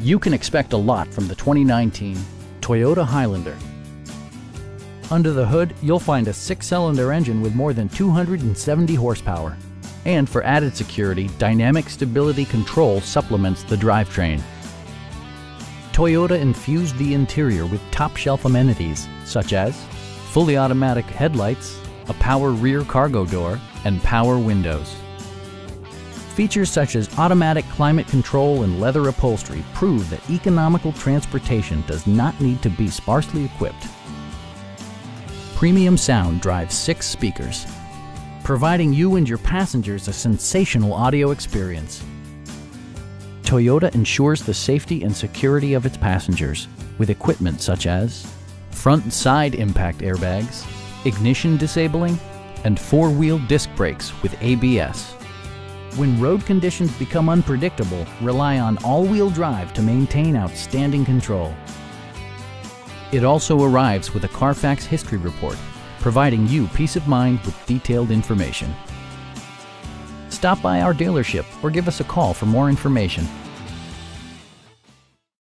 You can expect a lot from the 2019 Toyota Highlander. Under the hood, you'll find a 6-cylinder engine with more than 270 horsepower. And for added security, dynamic stability control supplements the drivetrain. Toyota infused the interior with top-shelf amenities such as fully automatic headlights, a power rear cargo door, and power windows. Features such as automatic climate control and leather upholstery prove that economical transportation does not need to be sparsely equipped. Premium sound drives 6 speakers, providing you and your passengers a sensational audio experience. Toyota ensures the safety and security of its passengers with equipment such as front and side impact airbags, ignition disabling, and 4-wheel disc brakes with ABS. When road conditions become unpredictable, rely on all-wheel drive to maintain outstanding control. It also arrives with a Carfax history report, providing you peace of mind with detailed information. Stop by our dealership or give us a call for more information.